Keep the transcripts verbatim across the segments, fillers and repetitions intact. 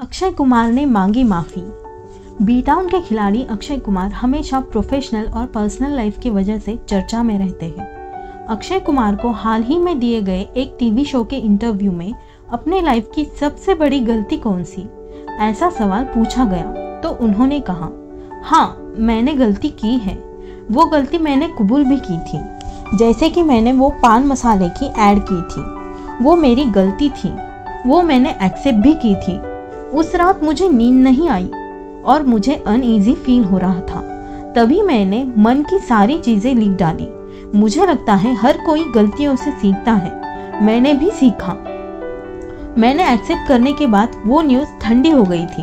अक्षय कुमार ने मांगी माफ़ी। बी टाउन के खिलाड़ी अक्षय कुमार हमेशा प्रोफेशनल और पर्सनल लाइफ की वजह से चर्चा में रहते हैं। अक्षय कुमार को हाल ही में दिए गए एक टीवी शो के इंटरव्यू में अपने लाइफ की सबसे बड़ी गलती कौन सी ऐसा सवाल पूछा गया तो उन्होंने कहा, हाँ मैंने गलती की है, वो गलती मैंने कबूल भी की थी, जैसे कि मैंने वो पान मसाले की ऐड की थी, वो मेरी गलती थी, वो मैंने एक्सेप्ट भी की थी। उस रात मुझे नींद नहीं आई और मुझे अनईजी फील हो रहा था, तभी मैंने मन की सारी चीज़ें लिख डाली। मुझे लगता है हर कोई गलतियों से सीखता है, मैंने भी सीखा। मैंने एक्सेप्ट करने के बाद वो न्यूज़ ठंडी हो गई थी।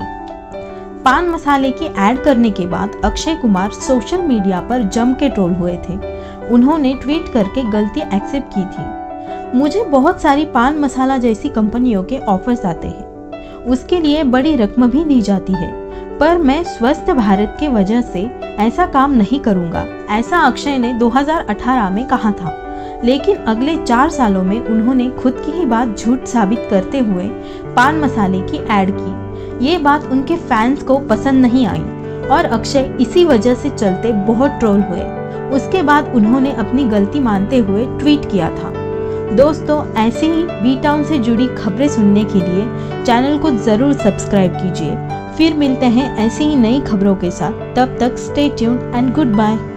पान मसाले की ऐड करने के बाद अक्षय कुमार सोशल मीडिया पर जम के ट्रोल हुए थे। उन्होंने ट्वीट करके गलती एक्सेप्ट की थी। मुझे बहुत सारी पान मसाला जैसी कंपनियों के ऑफर्स आते हैं, उसके लिए बड़ी रकम भी दी जाती है, पर मैं स्वस्थ भारत के वजह से ऐसा काम नहीं करूंगा, ऐसा अक्षय ने दो हज़ार अठारह में कहा था। लेकिन अगले चार सालों में उन्होंने खुद की ही बात झूठ साबित करते हुए पान मसाले की ऐड की। ये बात उनके फैंस को पसंद नहीं आई और अक्षय इसी वजह से चलते बहुत ट्रोल हुए। उसके बाद उन्होंने अपनी गलती मानते हुए ट्वीट किया था। दोस्तों, ऐसे ही बी टाउन से जुड़ी खबरें सुनने के लिए चैनल को ज़रूर सब्सक्राइब कीजिए। फिर मिलते हैं ऐसी ही नई खबरों के साथ, तब तक stay tuned and good bye.